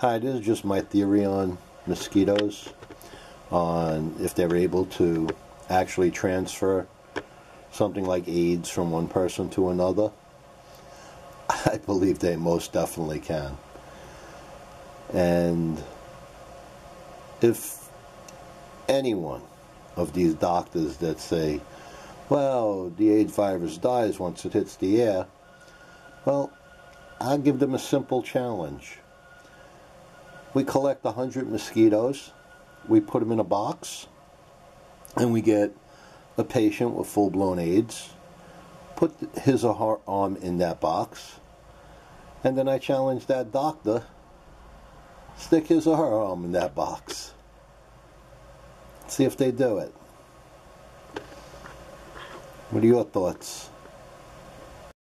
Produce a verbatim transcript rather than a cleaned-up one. Hi, this is just my theory on mosquitoes, on if they're able to actually transfer something like AIDS from one person to another. I believe they most definitely can. And if anyone of these doctors that say, well, the AIDS virus dies once it hits the air, well, I'll give them a simple challenge. We collect one hundred mosquitoes, we put them in a box, and we get a patient with full-blown AIDS, put his or her arm in that box, and then I challenge that doctor, stick his or her arm in that box. See if they do it. What are your thoughts?